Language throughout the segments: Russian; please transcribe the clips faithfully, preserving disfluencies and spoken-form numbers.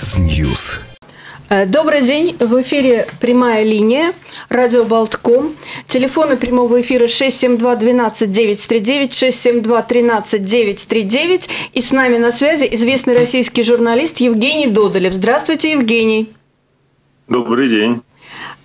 Алкснис. Добрый день. В эфире «Прямая линия», радио «Болтком». Телефоны прямого эфира шесть семь два один два девять три девять, шесть семь два один три девять три девять. И с нами на связи известный российский журналист Евгений Додолев. Здравствуйте, Евгений. Добрый день.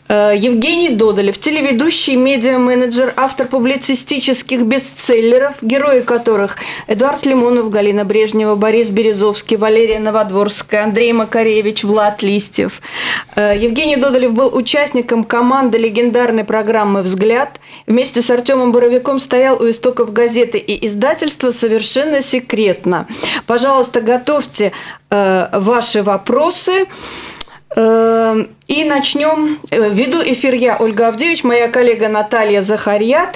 Евгений Додолев, телеведущий, медиа-менеджер, автор публицистических бестселлеров, герои которых Эдуард Лимонов, Галина Брежнева, Борис Березовский, Валерия Новодворская, Андрей Макаревич, Влад Листьев. Евгений Додолев был участником команды легендарной программы «Взгляд». Вместе с Артемом Боровиком стоял у истоков газеты и издательства «Совершенно секретно». Пожалуйста, готовьте э, ваши вопросы. И начнем. Веду эфир я, Ольга Авдеевич, моя коллега Наталья Захарят.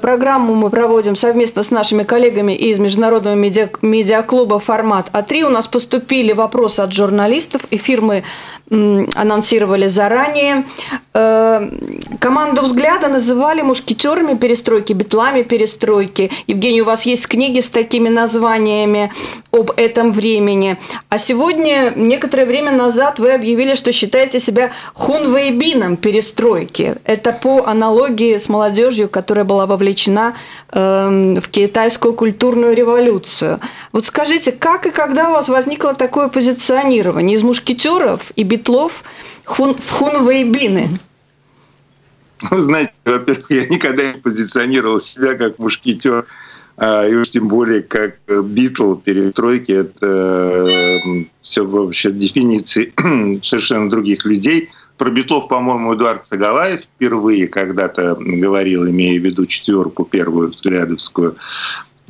Программу мы проводим совместно с нашими коллегами из Международного медиаклуба «Формат А три». У нас поступили вопросы от журналистов. Эфир мы анонсировали заранее. Команду «Взгляда» называли мушкетерами перестройки, битлами перестройки. Евгений, у вас есть книги с такими названиями об этом времени. А сегодня, некоторое время назад, вы объявили, что считаете себя хунвейбином перестройки. Это по аналогии с молодежью, которая была вовлечена э, в китайскую культурную революцию. Вот скажите, как и когда у вас возникло такое позиционирование из мушкетеров и битлов хун, в хунвейбины? Ну, знаете, во-первых, я никогда не позиционировал себя как мушкетер, а, и уж тем более как битл перестройки. Это все вообще дефиниции совершенно других людей. Про битлов, по-моему, Эдуард Сагалаев впервые когда-то говорил, имея в виду четверку первую взглядовскую.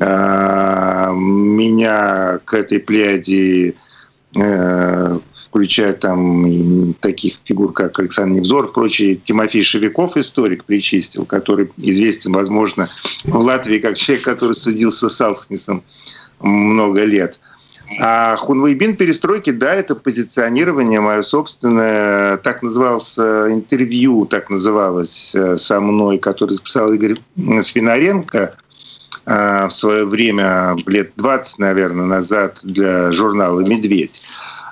А, меня к этой плеяде, э, включая там таких фигур, как Александр Невзор, прочие, Тимофей Шевяков, историк, причистил, который известен, возможно, в Латвии как человек, который судился с Алкснисом много лет. А хунвейбин перестройки, да, это позиционирование мое собственное. Так называлось интервью, так называлось со мной, которое записал Игорь Свинаренко в свое время, лет двадцать, наверное, назад, для журнала «Медведь».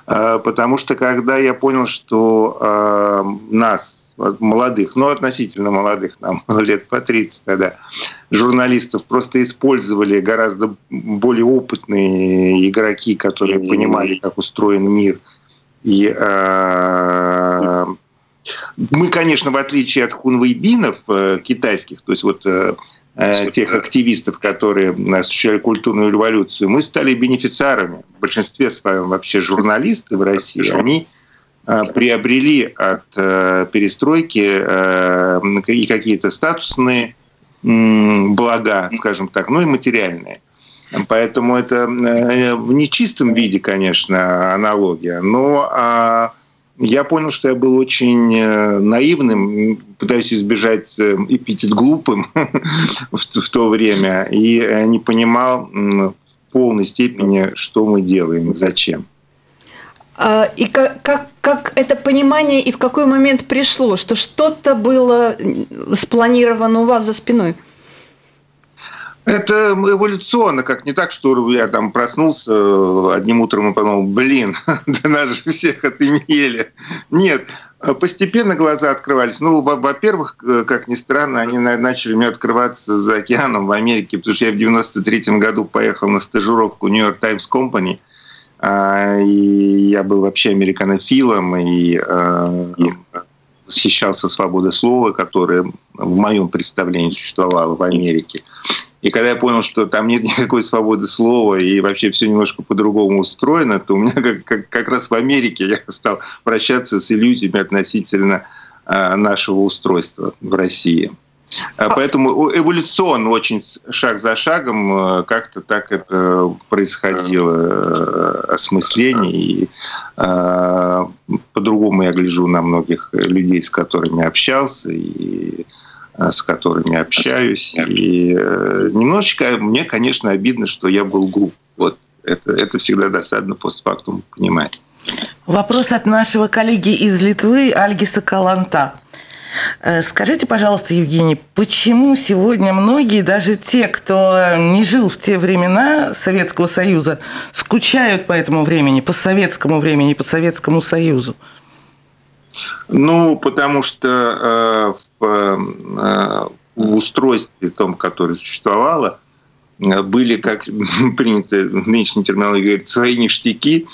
Потому что когда я понял, что нас, молодых, ну относительно молодых, нам лет по тридцать тогда, журналистов просто использовали гораздо более опытные игроки, которые понимали, как устроен мир. И э, мы, конечно, в отличие от хунвейбинов э, китайских, то есть вот э, тех активистов, которые осуществляли культурную революцию, мы стали бенефициарами. В большинстве своем вообще журналисты в России, они приобрели от перестройки и какие-то статусные блага, скажем так, ну и материальные. Поэтому это в нечистом виде, конечно, аналогия, но я понял, что я был очень наивным, пытаюсь избежать эпитет глупым в то время, и не понимал в полной степени, что мы делаем, зачем. И как, как, как это понимание и в какой момент пришло, что что-то было спланировано у вас за спиной? Это эволюционно, как не так, что я там проснулся одним утром и подумал, блин, да нас же всех отымели. Нет, постепенно глаза открывались. Ну, во-первых, как ни странно, они начали мне открываться за океаном в Америке, потому что я в девяносто третьем году поехал на стажировку New York Times Company, и я был вообще американофилом, и, и восхищался свободой слова, которая в моем представлении существовала в Америке. И когда я понял, что там нет никакой свободы слова и вообще все немножко по-другому устроено, то у меня как, как, как раз в Америке я стал прощаться с иллюзиями относительно э, нашего устройства в России. Поэтому эволюционно, очень шаг за шагом, как-то так это происходило осмысление. И э, по-другому я гляжу на многих людей, с которыми общался, и с которыми общаюсь. И э, немножечко мне, конечно, обидно, что я был глуп. Вот это, это всегда досадно постфактум понимать. Вопрос от нашего коллеги из Литвы Альгиса Каланта. Скажите, пожалуйста, Евгений, почему сегодня многие, даже те, кто не жил в те времена Советского Союза, скучают по этому времени, по советскому времени, по Советскому Союзу? Ну, потому что э, в э, устройстве том, которое существовало, были, как принято в нынешней терминологии говорить, свои ништяки.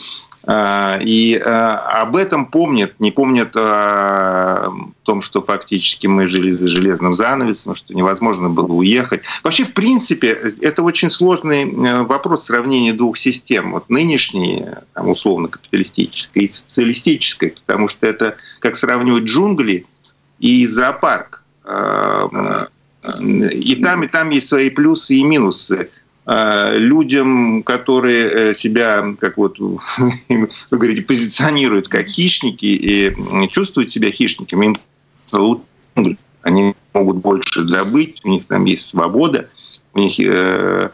И об этом помнят, не помнят о том, что фактически мы жили за железным занавесом, что невозможно было уехать. Вообще, в принципе, это очень сложный вопрос сравнения двух систем. Вот нынешней, там, условно-капиталистической и социалистической, потому что это как сравнивать джунгли и зоопарк. И там, и там есть свои плюсы и минусы. Людям, которые себя, как вот вы говорите, позиционируют как хищники и чувствуют себя хищниками, им лучше, они могут больше добыть, у них там есть свобода, у них э,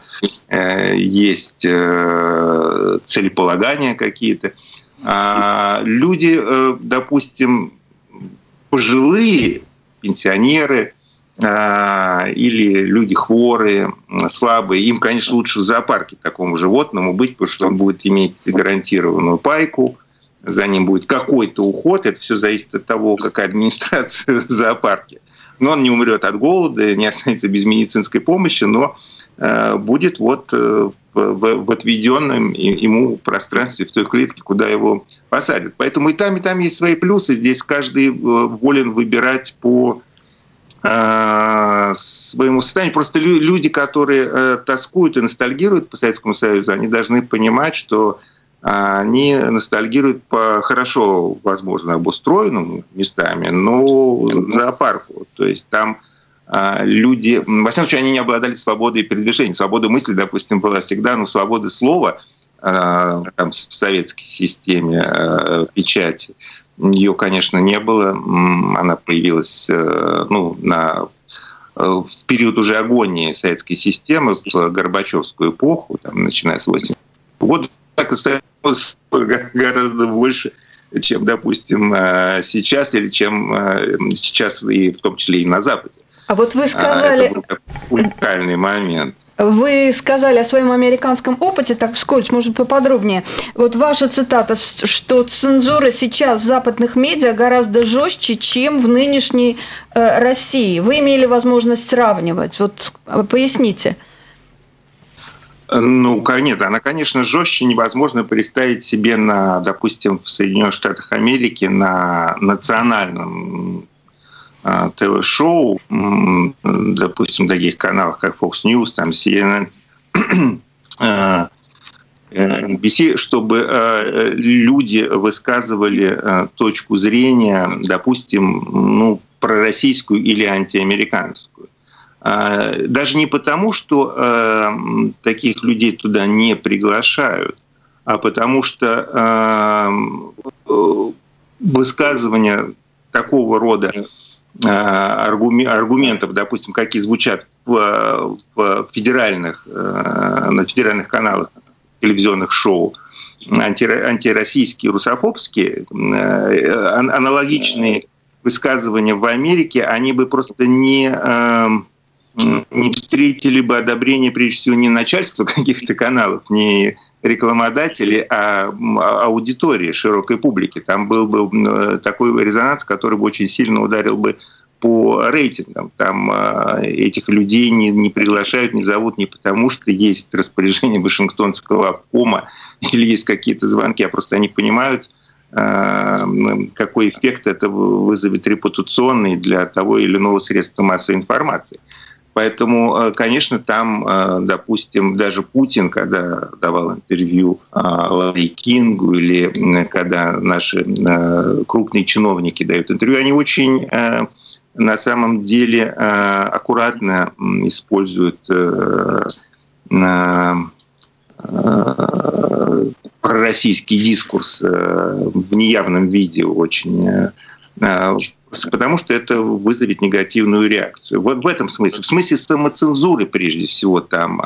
э, есть э, целеполагания какие-то. А люди, э, допустим, пожилые, пенсионеры, или люди хворые, слабые, им, конечно, лучше в зоопарке такому животному быть, потому что он будет иметь гарантированную пайку, за ним будет какой-то уход, это все зависит от того, какая администрация в зоопарке. Но он не умрет от голода, не останется без медицинской помощи, но будет вот в отведенном ему пространстве, в той клетке, куда его посадят. Поэтому и там, и там есть свои плюсы, здесь каждый волен выбирать по своему состоянию. Просто люди, которые тоскуют и ностальгируют по Советскому Союзу, они должны понимать, что они ностальгируют по хорошо, возможно, обустроенным местами, но зоопарку. То есть там люди... Во всяком случае, они не обладали свободой передвижения. Свобода мысли, допустим, была всегда, но свобода слова там, в советской системе печати, ее, конечно, не было. Она появилась ну, на, в период уже агонии советской системы, в Горбачевскую эпоху, там, начиная с восьмидесятых годов. Так осталось гораздо больше, чем, допустим, сейчас, или чем сейчас, и в том числе и на Западе. А вот вы сказали... Это был уникальный момент. Вы сказали о своем американском опыте, так вскользь, может, поподробнее. Вот ваша цитата, что цензура сейчас в западных медиа гораздо жестче, чем в нынешней э, России. Вы имели возможность сравнивать. Вот поясните. Ну, нет, она, конечно, жестче. Невозможно представить себе, на, допустим, в Соединенных Штатах Америки на национальном ТВ-шоу, допустим, таких каналах, как Fox News, там, си эн эн, эн би си, чтобы люди высказывали точку зрения, допустим, ну, пророссийскую или антиамериканскую. Даже не потому, что таких людей туда не приглашают, а потому что высказывания такого рода аргументов, допустим, какие звучат в, в федеральных, на федеральных каналах телевизионных шоу, анти, антироссийские, русофобские, аналогичные высказывания в Америке, они бы просто не, не встретили бы одобрения, прежде всего, не начальства каких-то каналов, не рекламодателей, а аудитории, широкой публики. Там был бы такой резонанс, который бы очень сильно ударил бы по рейтингам. Там этих людей не, не приглашают, не зовут не потому, что есть распоряжение Вашингтонского обкома или есть какие-то звонки, а просто они понимают, какой эффект это вызовет репутационный для того или иного средства массовой информации. Поэтому, конечно, там, допустим, даже Путин, когда давал интервью Ларри Кингу или когда наши крупные чиновники дают интервью, они очень, на самом деле, аккуратно используют пророссийский дискурс в неявном виде очень... Потому что это вызовет негативную реакцию. Вот в этом смысле. В смысле самоцензуры, прежде всего, там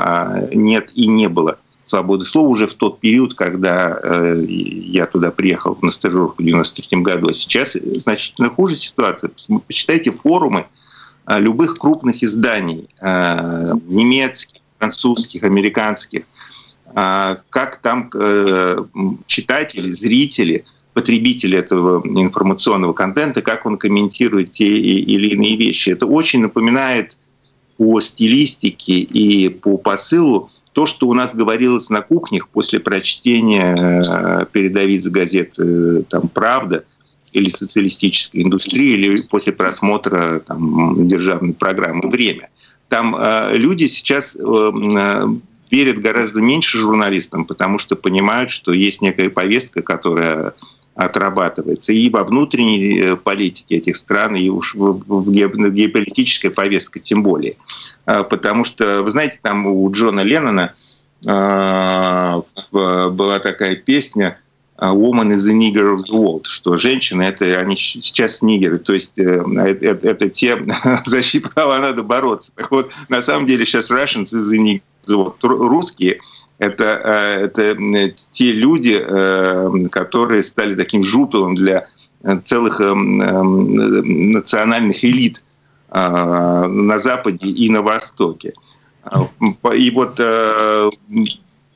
нет и не было свободы слова уже в тот период, когда э, я туда приехал на стажировку в девяносто третьем году. А сейчас значительно хуже ситуация. Почитайте форумы э, любых крупных изданий, э, немецких, французских, американских. Э, как там э, читатели, зрители, потребитель этого информационного контента, как он комментирует те или иные вещи. Это очень напоминает по стилистике и по посылу то, что у нас говорилось на кухнях после прочтения передовиц газет там, «Правда» или «Социалистическая индустрия», или после просмотра там, державной программы «Время». Там люди сейчас верят гораздо меньше журналистам, потому что понимают, что есть некая повестка, которая отрабатывается и во внутренней политике этих стран, и уж в геополитической повестке тем более. Потому что, вы знаете, там у Джона Леннона была такая песня «Woman is the nigger of the world», что женщины — это они сейчас нигеры, то есть это, это те, за чьи права надо бороться. Так вот, на самом деле сейчас Russians is the nigger. Вот, русские — это, это те люди, которые стали таким жупелом для целых национальных элит на Западе и на Востоке. И вот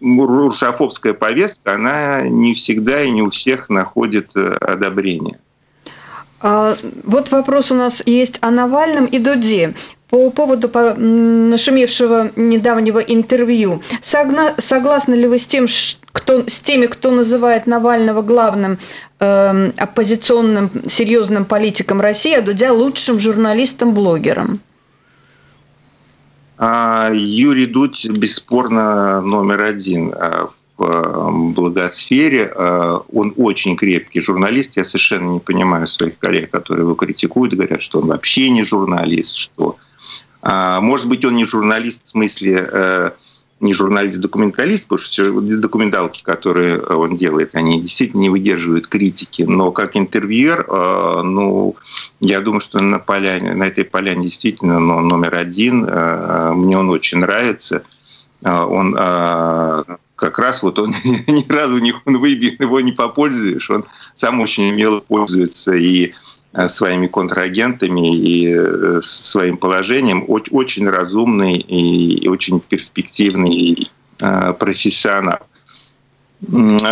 русофобская повестка, она не всегда и не у всех находит одобрение. Вот вопрос у нас есть о Навальном и Дуде. По поводу нашумевшего недавнего интервью. Согна... Согласны ли вы с, тем, кто... с теми, кто называет Навального главным э, оппозиционным серьезным политиком России, а Дудя лучшим журналистом-блогером? Юрий Дудь бесспорно номер один в благосфере. Он очень крепкий журналист. Я совершенно не понимаю своих коллег, которые его критикуют, говорят, что он вообще не журналист, что... Может быть, он не журналист, в смысле, не журналист-документалист, потому что документалки, которые он делает, они действительно не выдерживают критики. Но как интервьюер, ну, я думаю, что на, поляне, на этой поляне действительно номер один. Мне он очень нравится. Он как раз вот он ни разу не выбил, его не попользуешь. Он сам очень умело пользуется и своими контрагентами и своим положением, очень разумный и очень перспективный профессионал.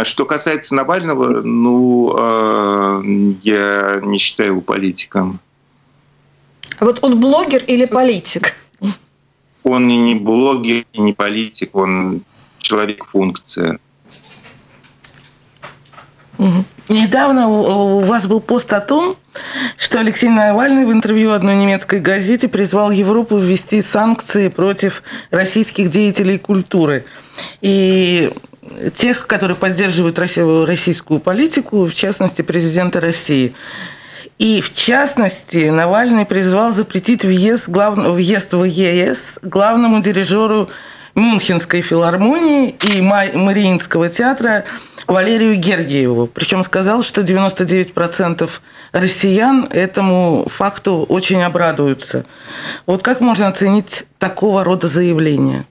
Что касается Навального, ну, я не считаю его политиком. А вот он блогер или политик? Он и не блогер, и не политик, он человек-функция. Угу. Недавно у вас был пост о том, что Алексей Навальный в интервью одной немецкой газете призвал Европу ввести санкции против российских деятелей культуры и тех, которые поддерживают российскую политику, в частности, президента России. И, в частности, Навальный призвал запретить въезд, глав... въезд в ЕС главному дирижеру Мюнхенской филармонии и Мариинского театра Валерию Гергиеву. Причем сказал, что девяносто девять процентов россиян этому факту очень обрадуются. Вот как можно оценить такого рода заявление?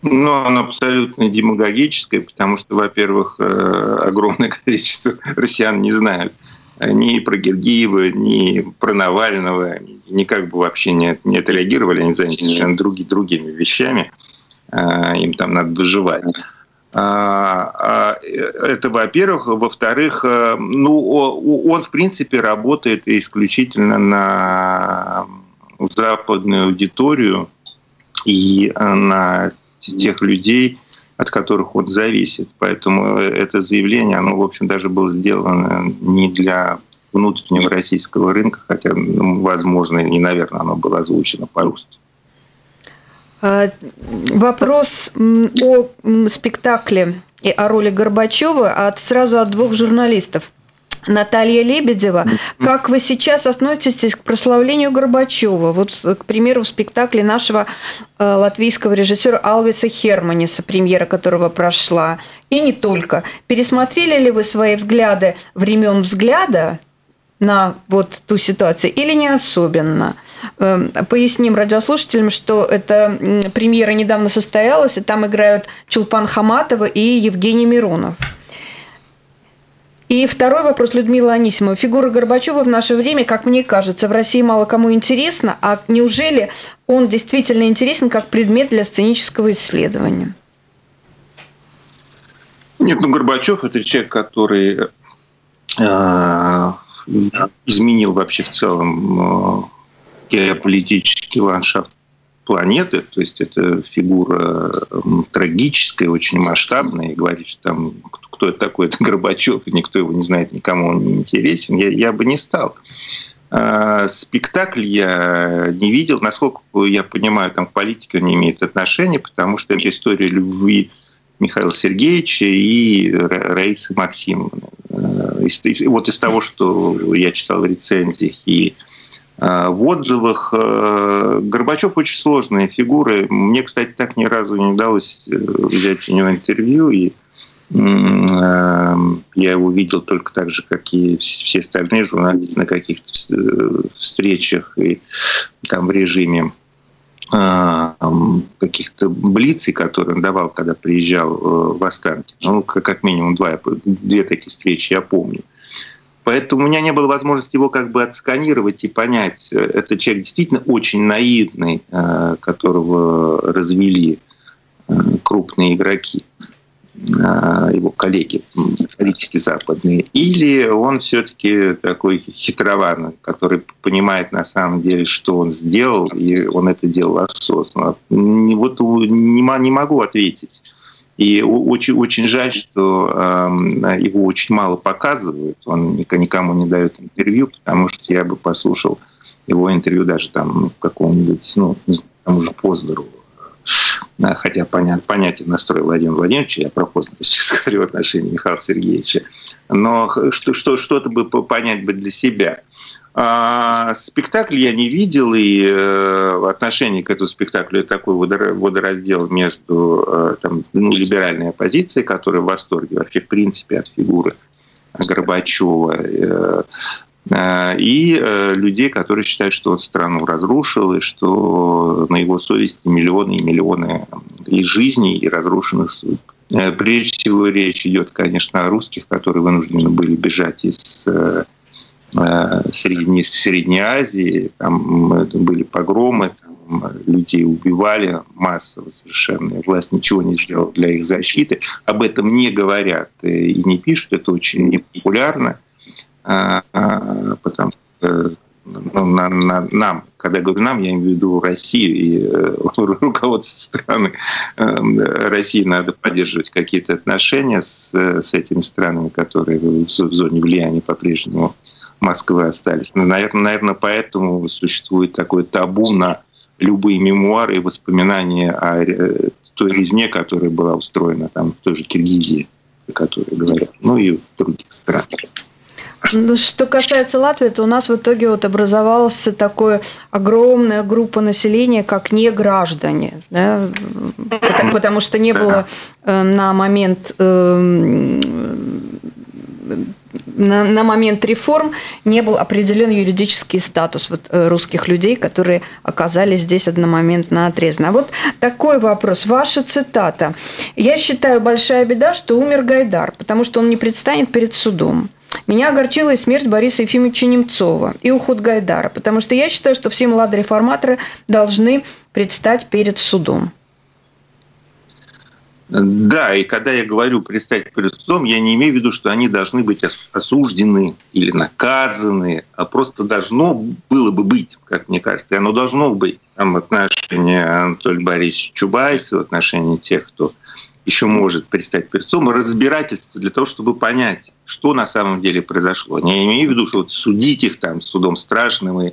Ну, оно абсолютно демагогическое, потому что, во-первых, огромное количество россиян не знают ни про Гергиева, ни про Навального, никак бы вообще не, не отреагировали, они заняты другими, другими вещами, им там надо выживать. Это, во-первых. Во-вторых, ну, он, в принципе, работает исключительно на западную аудиторию и на тех людей, от которых он зависит. Поэтому это заявление, оно, в общем, даже было сделано не для внутреннего российского рынка, хотя, возможно, и, наверное, оно было озвучено по-русски. Вопрос о спектакле и о роли Горбачева от, сразу от двух журналистов. Наталья Лебедева. Как вы сейчас относитесь к прославлению Горбачева? Вот, к примеру, в спектакле нашего латвийского режиссера Алвиса Херманиса, премьера которого прошла, и не только. Пересмотрели ли вы свои взгляды времен взгляда на вот ту ситуацию или не особенно? Поясним радиослушателям, что эта премьера недавно состоялась, и там играют Чулпан Хаматова и Евгений Миронов. И второй вопрос Людмилы Анисимовой. Фигура Горбачева в наше время, как мне кажется, в России мало кому интересна. А неужели он действительно интересен как предмет для сценического исследования? Нет, ну Горбачев – это человек, который э, изменил вообще в целом геополитический ландшафт планеты. То есть это фигура трагическая, очень масштабная. И говорит, что там... кто это такой, это Горбачев, и никто его не знает, никому он не интересен, я, я бы не стал. Э, спектакль я не видел, насколько я понимаю, там к политике он не имеет отношения, потому что это история любви Михаила Сергеевича и Раисы Максимовны. Э, из, из, вот из того, что я читал в рецензиях и э, в отзывах, э, Горбачев очень сложная фигура. Мне, кстати, так ни разу не удалось взять у него интервью, и я его видел только так же, как и все остальные журналисты на каких-то встречах и там в режиме каких-то блицей, которые он давал, когда приезжал в Останки. Ну, как минимум два, две такие встречи я помню. Поэтому у меня не было возможности его как бы отсканировать и понять. Это человек действительно очень наивный, которого развели крупные игроки, его коллеги политики западные, или он все-таки такой хитрованный, который понимает на самом деле, что он сделал, и он это делал осознанно. Вот не могу ответить. И очень, очень жаль, что его очень мало показывают, он никому не дает интервью, потому что я бы послушал его интервью даже там какого-нибудь, ну, там уже Познеру. Хотя понят, понятен настрой Владимира Владимировича, я про Познера сейчас говорю в отношении Михаила Сергеевича, но что, что, что-то бы понять бы для себя. А, спектакль я не видел, и э, отношение к этому спектаклю такой водораздел между э, там, ну, либеральной оппозицией, которая в восторге вообще в принципе от фигуры Горбачева, э, и людей, которые считают, что он страну разрушил, и что на его совести миллионы и миллионы и жизней, и разрушенных судеб. Прежде всего речь идет, конечно, о русских, которые вынуждены были бежать из Средней, Средней Азии. Там были погромы, там людей убивали массово совершенно. Власть ничего не сделала для их защиты. Об этом не говорят и не пишут. Это очень непопулярно. Потому что ну, на, на, нам, когда говорю нам, я имею в виду Россию и э, руководство страны. Э, России надо поддерживать какие-то отношения с, с этими странами, которые в, в зоне влияния по-прежнему Москвы остались. Но, наверное, наверное, поэтому существует такое табу на любые мемуары и воспоминания о э, той резне, которая была устроена там, в той же Киргизии, о которой говорят, ну и в других странах. Что касается Латвии, то у нас в итоге вот образовалась такая огромная группа населения, как неграждане, да? потому, потому что не было на момент, на, на момент реформ не был определен юридический статус вот русских людей, которые оказались здесь одномоментно отрезаны. А вот такой вопрос. Ваша цитата. «Я считаю, большая беда, что умер Гайдар, потому что он не предстанет перед судом. Меня огорчила и смерть Бориса Ефимовича Немцова, и уход Гайдара, потому что я считаю, что все молодые реформаторы должны предстать перед судом». Да, и когда я говорю «предстать перед судом», я не имею в виду, что они должны быть осуждены или наказаны, а просто должно было бы быть, как мне кажется, оно должно быть. Там в отношении Анатолия Борисовича Чубайса, в отношении тех, кто еще может предстать перед судом, разбирательство для того, чтобы понять, что на самом деле произошло. Я имею в виду, что вот судить их там судом страшным и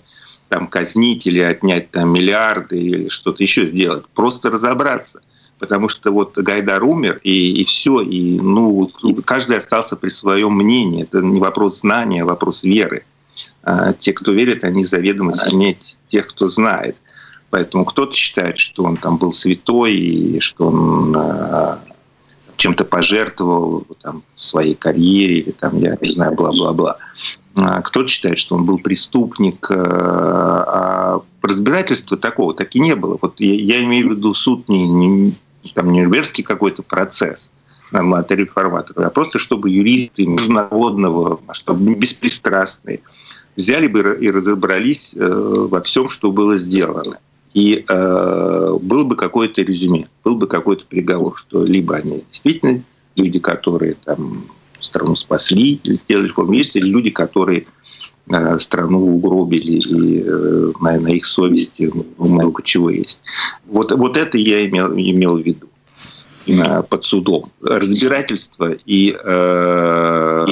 там казнить или отнять там миллиарды или что-то еще сделать. Просто разобраться. Потому что вот Гайдар умер, и, и все. И, ну, каждый остался при своем мнении. Это не вопрос знания, а вопрос веры. А те, кто верит, они заведомо сильнее тех, кто знает. Поэтому кто-то считает, что он там был святой, и что он чем-то пожертвовал там, в своей карьере, или там, я не знаю, бла-бла-бла. Кто-то считает, что он был преступник. А разбирательства такого так и не было. Вот я, я имею в виду суд не, не, там, не Нюрнбергский какой-то процесс нормата реформатора, а просто чтобы юристы международного масштаба, беспристрастные, взяли бы и разобрались во всем, что было сделано. И э, был бы какое-то резюме, был бы какой-то приговор, что либо они действительно люди, которые там страну спасли, или сделали реформу, есть или люди, которые э, страну угробили, и э, на, на их совести много чего есть. Вот, вот это я имел, имел в виду э, под судом. Разбирательство и э,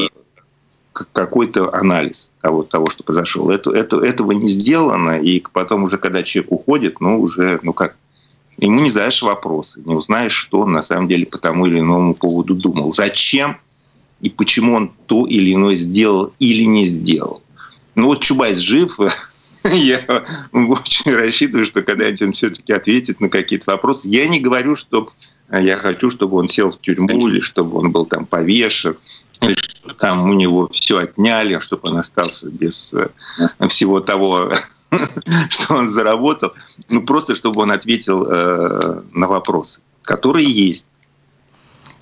какой-то анализ того, того, что произошло. Это, это, этого не сделано, и потом уже, когда человек уходит, ну, уже, ну, как, ему не задаешь вопросы, не узнаешь, что он на самом деле по тому или иному поводу думал. Зачем и почему он то или иное сделал или не сделал. Ну, вот Чубайс жив, я очень рассчитываю, что когда-нибудь он все-таки ответит на какие-то вопросы. Я не говорю, что я хочу, чтобы он сел в тюрьму, или чтобы он был там повешен, или что там у него все отняли, чтобы он остался без всего того, что он заработал. Ну, просто чтобы он ответил э, на вопросы, которые есть.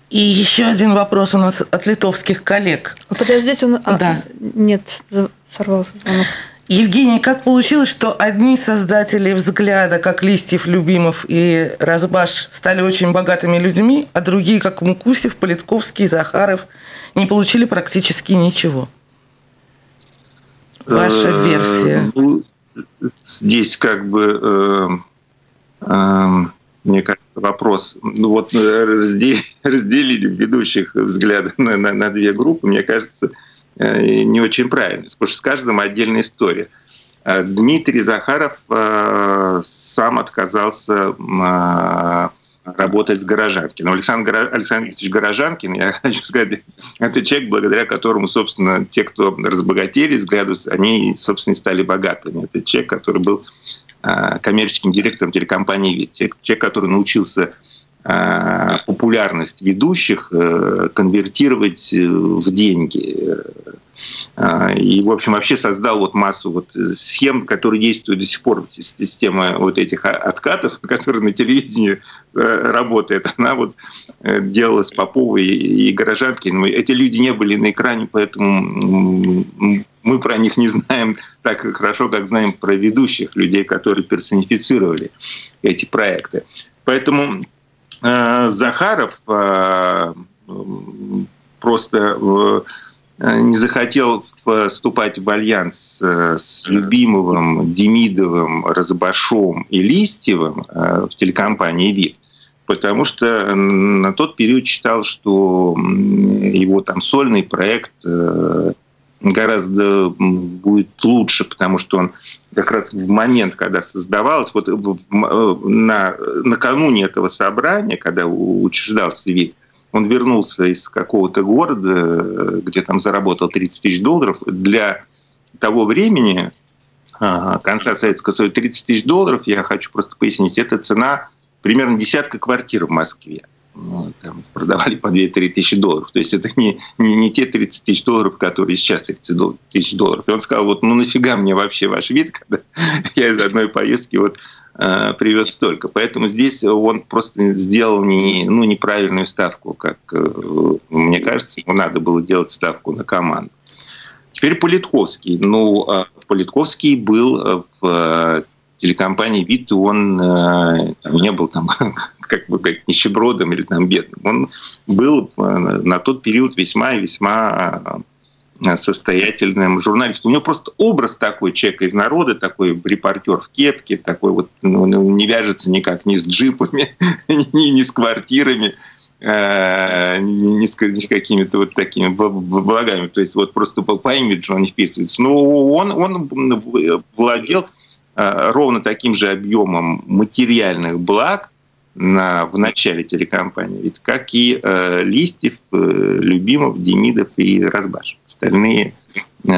И еще один вопрос у нас от литовских коллег. Подождите, он... Да. А, нет, сорвался звонок. Евгений, как получилось, что одни создатели «Взгляда», как Листьев, Любимов и Разбаш, стали очень богатыми людьми, а другие, как Мукусев, Политковский, Захаров, не получили практически ничего? Ваша версия? Здесь как бы, мне кажется, вопрос. Вот разделили ведущих «Взгляда» на две группы, мне кажется, не очень правильно, потому что с каждым отдельная история. Дмитрий Захаров сам отказался работать с Горожанкиным. Александр Александрович Горожанкин, я хочу сказать, это человек, благодаря которому, собственно, те, кто разбогатели «Взгляду», они, собственно, стали богатыми. Это человек, который был коммерческим директором телекомпании «ВИД», человек, который научился популярность ведущих конвертировать в деньги. И, в общем, вообще создал вот массу вот схем, которые действуют до сих пор. Система вот этих откатов, которая на телевидении работает, она вот делалась Поповой и Горожанкиной. Эти люди не были на экране, поэтому мы про них не знаем так хорошо, как знаем про ведущих людей, которые персонифицировали эти проекты. Поэтому Захаров просто не захотел вступать в альянс с Любимовым, Демидовым, Разбашом и Листьевым в телекомпании «ВИД», потому что на тот период считал, что его там сольный проект гораздо будет лучше, потому что он как раз в момент, когда создавалось, вот на, накануне этого собрания, когда учреждался «ВИД», он вернулся из какого-то города, где там заработал тридцать тысяч долларов. Для того времени, конца Советского Союза, тридцать тысяч долларов, я хочу просто пояснить, это цена примерно десятка квартир в Москве. Ну, там продавали по две-три тысячи долларов. То есть это не, не, не те тридцать тысяч долларов, которые сейчас тридцать тысяч долларов. И он сказал, вот ну нафига мне вообще ваш «ВИД», когда я из одной поездки вот, э, привез столько. Поэтому здесь он просто сделал не, ну, неправильную ставку, как э, мне кажется, ему надо было делать ставку на команду. Теперь Политковский. Ну, э, Политковский был в э, телекомпании «ВИД», он э, там, не был там... как бы как нищебродом или там бедным. Он был на тот период весьма и весьма состоятельным журналистом. У него просто образ такой человека из народа, такой репортер в кепке, такой вот, ну, не вяжется никак ни с джипами, ни, ни с квартирами, э, ни с, с какими-то вот такими благами. То есть вот просто по имиджу он не вписывается. Но он, он владел э, ровно таким же объемом материальных благ На, в начале телекомпании, ведь как и э, Листьев, э, Любимов, Демидов и Разбаш, остальные э,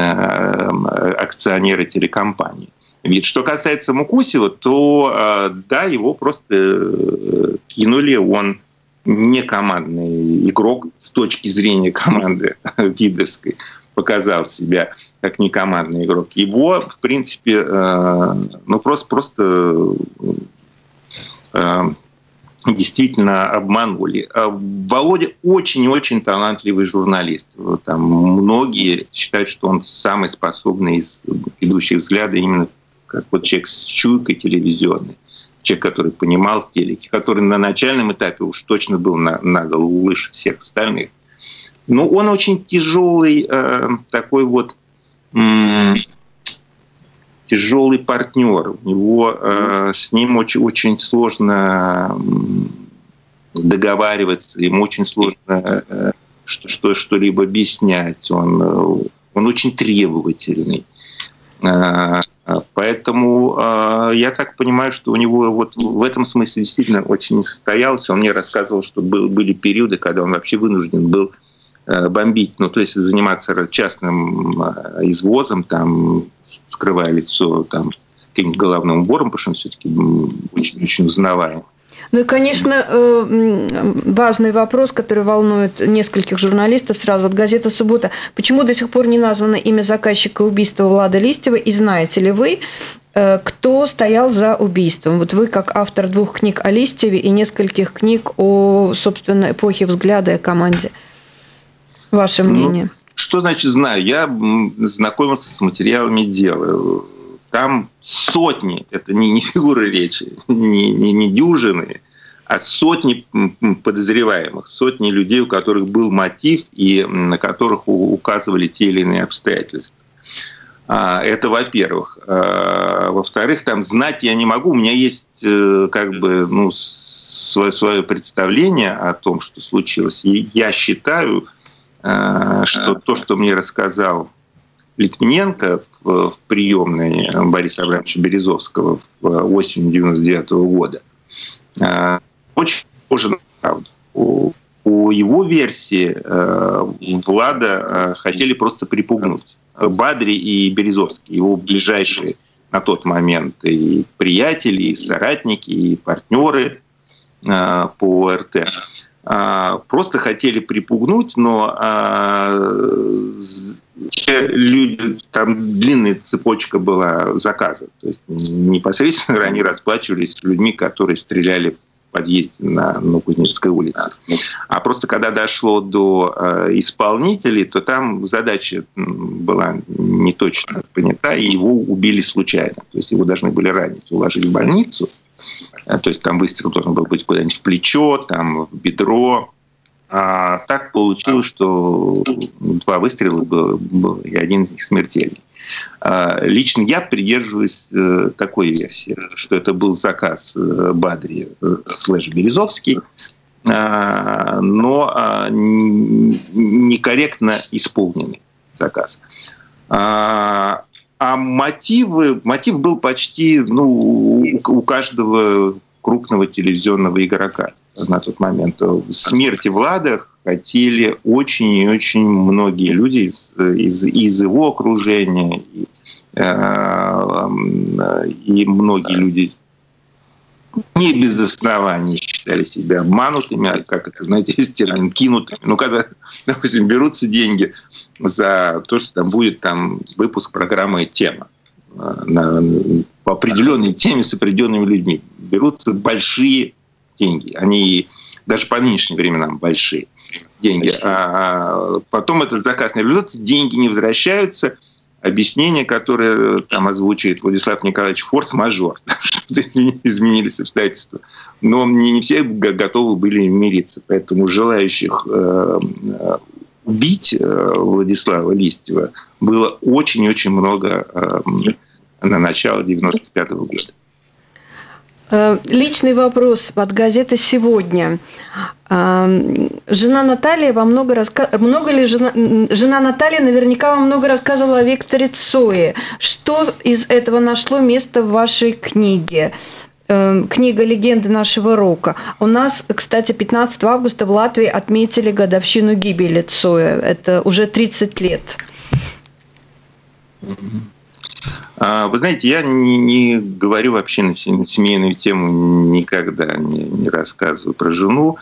акционеры телекомпании. Ведь что касается Мукусева, то э, да, его просто э, кинули, он не командный игрок с точки зрения команды видовской, показал себя как некомандный игрок. Его, в принципе, э, ну просто, просто э, действительно обманули. Володя очень-очень талантливый журналист. Там многие считают, что он самый способный из идущих взглядов, именно как вот человек с чуйкой телевизионной. Человек, который понимал в телеке, который на начальном этапе уж точно был на, на голову выше всех остальных. Но он очень тяжелый э, такой вот э, тяжелый партнер. У него э, с ним очень, очень сложно договариваться, ему очень сложно э, что, что, что-либо объяснять. Он, э, он очень требовательный. Э, Поэтому э, я так понимаю, что у него вот в этом смысле действительно очень не состоялся. Он мне рассказывал, что был, были периоды, когда он вообще вынужден был э, бомбить, ну то есть заниматься частным э, извозом, там, скрывая лицо там, каким-то головным убором, потому что он все-таки очень-очень узнаваем. Ну и, конечно, важный вопрос, который волнует нескольких журналистов. Сразу вот газета «Суббота». Почему до сих пор не названо имя заказчика убийства Влада Листьева? И знаете ли вы, кто стоял за убийством? Вот вы, как автор двух книг о Листьеве и нескольких книг о, собственно, эпохе взгляда и команде. Ваше мнение? Ну, что значит знаю? Я знакомился с материалами дела. Там сотни, это не, не фигуры речи, не, не, не дюжины, а сотни подозреваемых, сотни людей, у которых был мотив и на которых указывали те или иные обстоятельства. Это во-первых. Во-вторых, там знать я не могу. У меня есть как бы, ну, свое, свое представление о том, что случилось. И я считаю, что то, что мне рассказал Литвиненко в приемной Бориса Абрамовича Березовского в осенью девяносто девятого года очень похоже на правду. По, по его версии Влада хотели просто припугнуть. Бадри и Березовский, его ближайшие на тот момент и приятели, и соратники, и партнеры по РТ. Просто хотели припугнуть, но а, люди, там длинная цепочка была заказа. То есть непосредственно они расплачивались с людьми, которые стреляли в подъезде на Кузнецкой улице. А просто когда дошло до а, исполнителей, то там задача была не точно понята, и его убили случайно. То есть его должны были ранить, уложили в больницу. То есть там выстрел должен был быть куда-нибудь в плечо, там, в бедро. А так получилось, что два выстрела было, было и один из них смертельный. А лично я придерживаюсь такой версии, что это был заказ Бадри слэш Березовский, но некорректно исполненный заказ. А мотивы, мотив был почти ну, у каждого крупного телевизионного игрока на тот момент. Смерти Влада хотели очень и очень многие люди из, из, из его окружения. И, э, и многие люди не без оснований считали себя обманутыми, как это, знаете, термин кинутыми. Ну, когда, допустим, берутся деньги за то, что там будет там, выпуск программы «Тема», на, по определенной теме с определенными людьми, берутся большие деньги. Они даже по нынешним временам большие деньги. А потом этот заказ не реализуется, деньги не возвращаются. Объяснение, которое там озвучивает Владислав Николаевич, форс-мажор, что-то изменились обстоятельства. Но не, не все готовы были мириться. Поэтому желающих э, убить э, Владислава Листьева было очень-очень много э, на начало девяносто пятого года. Личный вопрос от газеты «Сегодня». Жена Наталья вам много рассказывала... Много ли жена... жена Наталья наверняка вам много рассказывала о Викторе Цое. Что из этого нашло место в вашей книге? Книга «Легенды нашего рока». У нас, кстати, пятнадцатого августа в Латвии отметили годовщину гибели Цоя. Это уже тридцать лет. Вы знаете, я не, не говорю вообще на семейную тему, никогда не, не рассказываю про жену.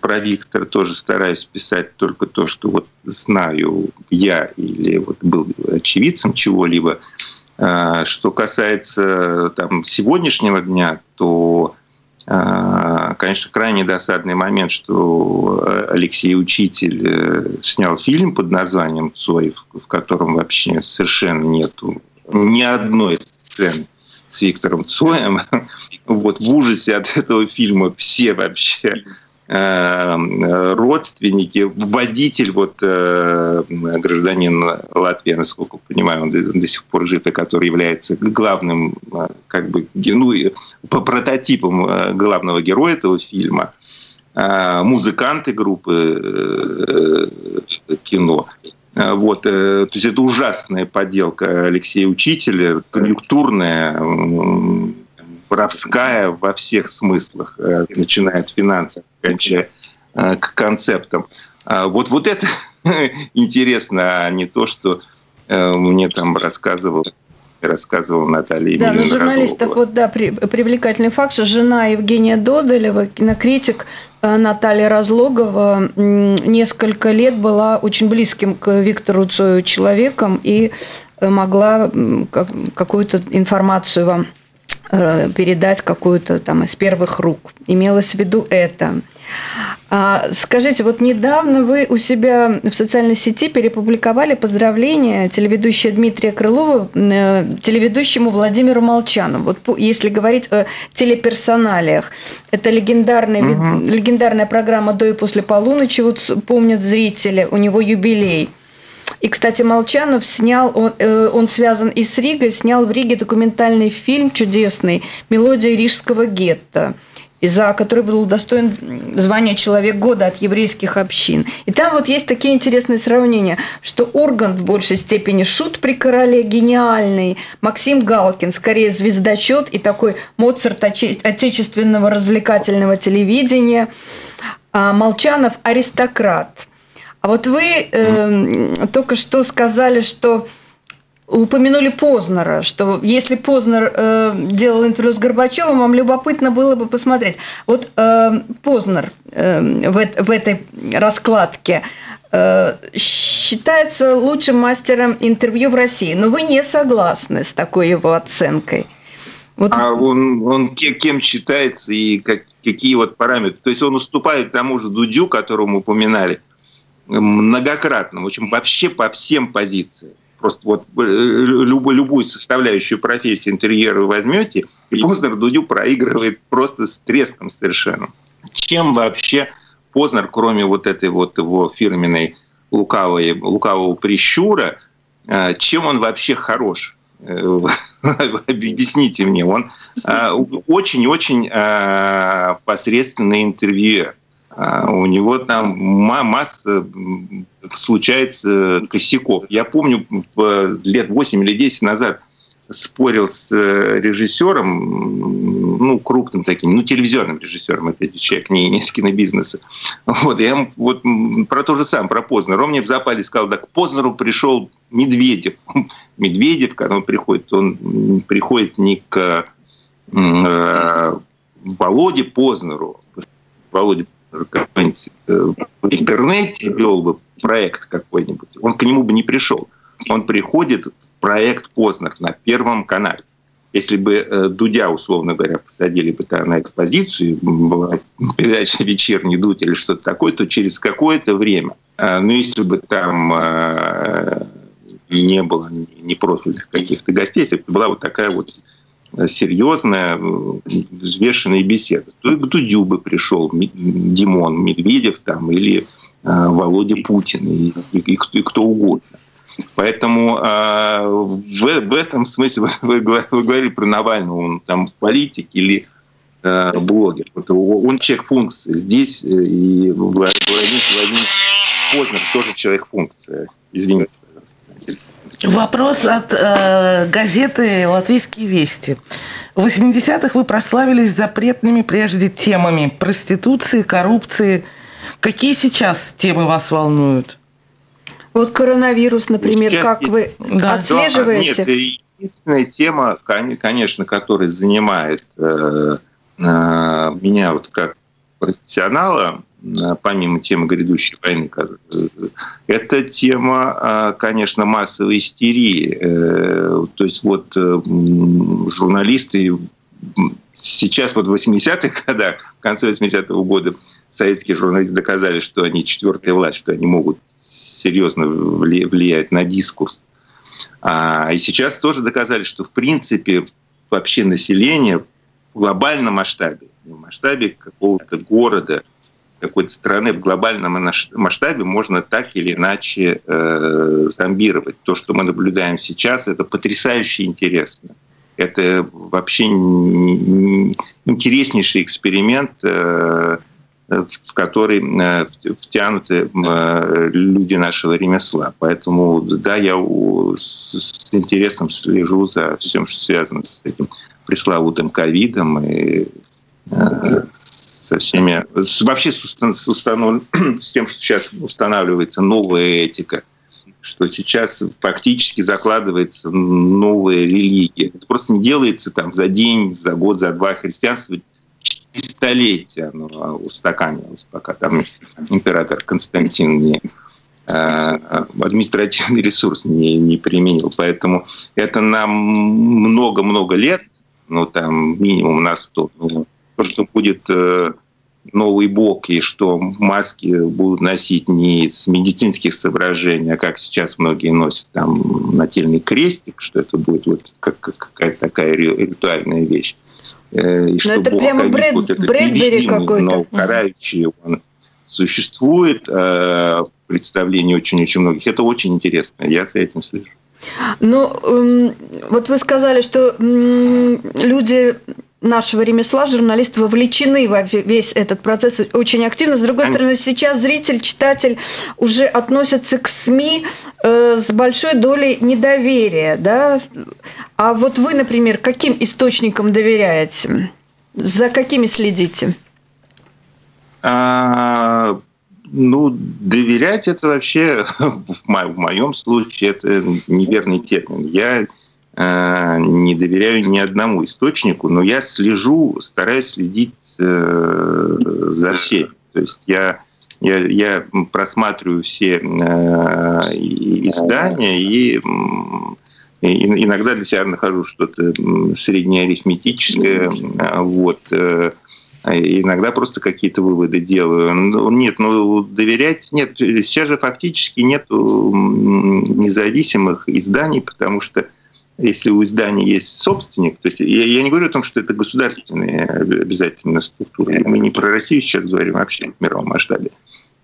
Про Виктора тоже стараюсь писать только то, что вот знаю я или вот был очевидцем чего-либо. Что касается там, сегодняшнего дня, то, конечно, крайне досадный момент, что Алексей Учитель снял фильм под названием «Цой», в котором вообще совершенно нету ни одной сцены с Виктором Цоем. Вот в ужасе от этого фильма все вообще родственники, водитель, вот гражданин Латвии, насколько понимаю, он до сих пор жив, и который является главным, как бы, ну, по прототипам главного героя этого фильма, музыканты группы кино. Вот, то есть это ужасная поделка Алексея Учителя, конъюнктурная, воровская во всех смыслах, начиная от финансов, кончая к концептам. Вот, вот это интересно, а не то, что мне там рассказывал. рассказывала Наталья. Да, но журналистов, вот, да, при, привлекательный факт, что жена Евгения Додолева, кинокритик Наталья Разлогова, несколько лет была очень близким к Виктору Цою человеком и могла как, какую-то информацию вам передать, какую-то там из первых рук. Имелось в виду это. Скажите, вот недавно вы у себя в социальной сети перепубликовали поздравления телеведущего Дмитрия Крылова телеведущему Владимиру Молчанову. Вот если говорить о телеперсоналиях, это легендарная, угу. легендарная программа «До и после полуночи», вот помнят зрители, у него юбилей. И, кстати, Молчанов снял, он, он связан и с Ригой, снял в Риге документальный фильм чудесный «Мелодия рижского гетто», за который был удостоен звания «Человек года» от еврейских общин. И там вот есть такие интересные сравнения, что Ургант в большей степени шут при короле, гениальный, Максим Галкин скорее звездочет и такой Моцарт отечественного развлекательного телевидения, а Молчанов – аристократ. А вот вы э, только что сказали, что упомянули Познера, что если Познер э, делал интервью с Горбачевым, вам любопытно было бы посмотреть. Вот э, Познер э, в, в этой раскладке э, считается лучшим мастером интервью в России, но вы не согласны с такой его оценкой. Вот. А он, он кем считается и как, какие вот параметры? То есть он уступает тому же Дудю, которому упоминали. Многократно, в общем, вообще по всем позициям. Просто вот любую, любую составляющую профессии интерьера вы возьмете, и Познер Дудю проигрывает просто с треском совершенно. Чем вообще Познер, кроме вот этой вот его фирменной лукавой, лукавого прищура, чем он вообще хорош? Объясните мне. Он очень-очень посредственный интервьюер. У него там масса случается косяков. Я помню, лет восемь или десять назад спорил с режиссером, ну, крупным таким, ну, телевизионным режиссером, это человек не, не с кинобизнеса. Вот, я ему вот про то же самое, про Познера. Он мне в запале сказал, так, к Познеру пришел Медведев. Медведев, когда он приходит, он приходит не к э, Володе Познеру, Володе какой-нибудь в интернете вел бы проект какой-нибудь, он к нему бы не пришел. Он приходит в проект Познер на Первом канале. Если бы Дудя, условно говоря, посадили бы на экспозицию, была передача «Вечерний Дудь» или что-то такое, то через какое-то время, ну если бы там не было непрофильных каких-то гостей, если бы была вот такая вот серьезная, взвешенная беседа. То к Дудю бы пришел Димон Медведев там, или э, Володя Путин, и, и, и, кто, и кто угодно. Поэтому э, в, в этом смысле вы, вы, вы говорили про Навального, он там политик или э, блогер. Вот, он человек функции. Здесь э, и Владимир Владимирович Познер тоже человек функции. Извините. Вопрос от э, газеты «Латвийские вести». В восьмидесятых вы прославились запретными прежде темами проституции, коррупции. Какие сейчас темы вас волнуют? Вот коронавирус, например, сейчас как вы да. отслеживаете? Да, нет, единственная тема, конечно, которая занимает э, э, меня вот как профессионала, помимо темы грядущей войны, это тема, конечно, массовой истерии. То есть вот журналисты сейчас, вот в восьмидесятых годах, в конце восьмидесятого года, советские журналисты доказали, что они четвертая власть, что они могут серьезно влиять на дискурс. И сейчас тоже доказали, что в принципе вообще население в глобальном масштабе, в масштабе какого-то города, какой-то страны, в глобальном масштабе можно так или иначе э, зомбировать. То, что мы наблюдаем сейчас, это потрясающе интересно. Это вообще интереснейший эксперимент, э, в который э, втянуты э, люди нашего ремесла. Поэтому да, я у, с, с интересом слежу за всем, что связано с этим пресловутым ковидом и э, со всеми, вообще с, с, установ, с тем, что сейчас устанавливается новая этика, что сейчас фактически закладывается новая религия. Это просто не делается там за день, за год, за два. Христианство столетия оно устаканилось, пока там император Константин не, а, административный ресурс не, не применил. Поэтому это нам много-много лет, ну там минимум на сто. То, что будет э, новый бог, и что маски будут носить не из медицинских соображений, а как сейчас многие носят там нательный крестик, что это будет вот как, как, какая-то такая ритуальная вещь. Э, и что это бог прямо Брэд, вот Брэдбери какой-то. Но карающий он существует э, в представлении очень-очень многих. Это очень интересно, я за этим слежу. Ну, вот вы сказали, что люди нашего ремесла, журналисты, вовлечены во весь этот процесс очень активно. С другой стороны, сейчас зритель, читатель уже относится к СМИ с большой долей недоверия, да? А вот вы, например, каким источникам доверяете? За какими следите? А... Ну, доверять — это вообще, в моем случае, это неверный термин. Я э, не доверяю ни одному источнику, но я слежу, стараюсь следить э, за всеми. То есть я, я, я просматриваю все э, издания и... И иногда для себя нахожу что-то среднеарифметическое, вот... Иногда просто какие-то выводы делаю. Нет, ну доверять нет. Сейчас же фактически нет независимых изданий, потому что если у издания есть собственник, то есть я, я не говорю о том, что это государственная обязательная структура. Мы не про Россию сейчас говорим, вообще в мировом масштабе.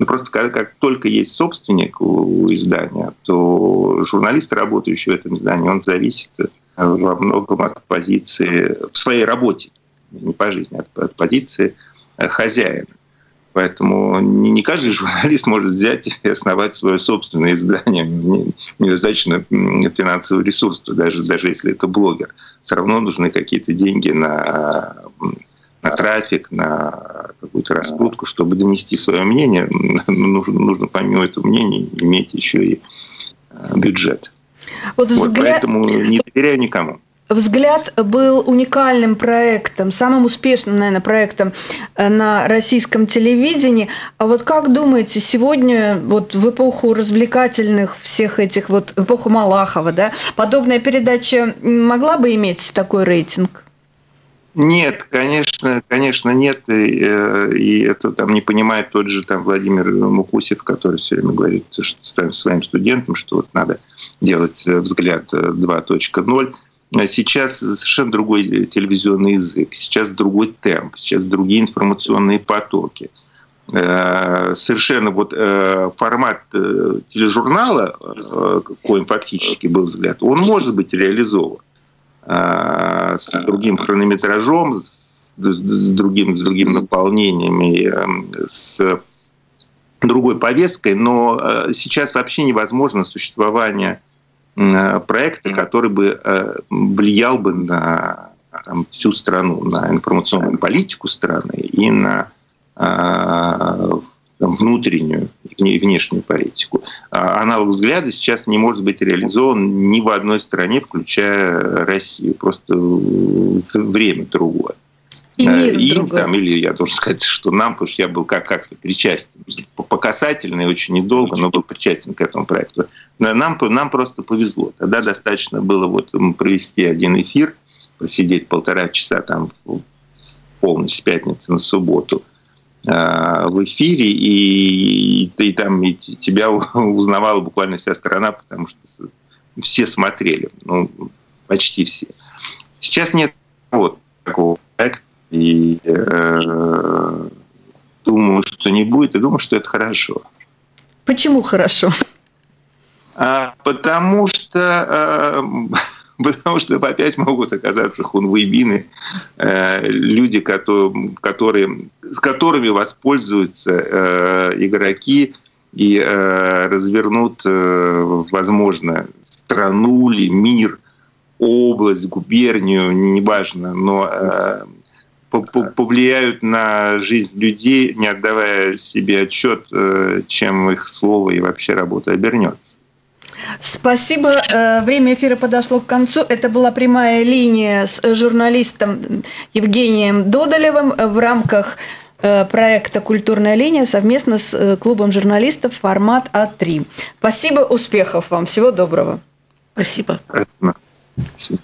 Но просто как, как только есть собственник у, у издания, то журналист, работающий в этом издании, он зависит во многом от позиции в своей работе. Не по жизни, а от позиции хозяина. Поэтому не каждый журналист может взять и основать свое собственное издание. Недостаточно финансового ресурса, даже, даже если это блогер. Все равно нужны какие-то деньги на, на трафик, на какую-то раскрутку. Чтобы донести свое мнение, нужно, нужно помимо этого мнения иметь еще и бюджет. Вот взгляд... вот поэтому не доверяю никому. «Взгляд» был уникальным проектом, самым успешным, наверное, проектом на российском телевидении. А вот как думаете, сегодня, вот в эпоху развлекательных всех этих, вот в эпоху Малахова, да, подобная передача могла бы иметь такой рейтинг? Нет, конечно, конечно нет. И, и это там не понимает тот же там Владимир Мукусев, который все время говорит что, своим студентам, что вот надо делать «Взгляд два точка ноль». Сейчас совершенно другой телевизионный язык, сейчас другой темп, сейчас другие информационные потоки. Совершенно вот формат тележурнала, коим фактически был «Взгляд», он может быть реализован с другим хронометражом, с другим, с другим наполнением, с другой повесткой, но сейчас вообще невозможно существование проекта, который бы влиял бы на там, всю страну, на информационную политику страны и на там, внутреннюю и внешнюю политику. Аналог «Взгляда» сейчас не может быть реализован ни в одной стране, включая Россию. Просто время другое. И мир им, там, или я должен сказать, что нам, потому что я был как- как-то причастен, по касательной очень недолго, но был причастен к этому проекту. Нам, нам просто повезло. Тогда достаточно было вот провести один эфир, посидеть полтора часа там полностью с пятницы на субботу в эфире, и, и, и там и тебя узнавала буквально вся страна, потому что все смотрели, ну, почти все. Сейчас нет вот такого проекта, и э, думаю, что не будет, и думаю, что это хорошо. Почему хорошо? А, потому что... Э, Потому что опять могут оказаться хунвейбины, э, люди, которые, которые, с которыми воспользуются э, игроки и э, развернут, э, возможно, страну ли, мир, область, губернию, неважно, но э, повлияют на жизнь людей, не отдавая себе отчет, э, чем их слово и вообще работа обернется. Спасибо. Время эфира подошло к концу. Это была прямая линия с журналистом Евгением Додолевым в рамках проекта «Культурная линия» совместно с клубом журналистов «Формат А три». Спасибо, успехов вам. Всего доброго. Спасибо. Спасибо.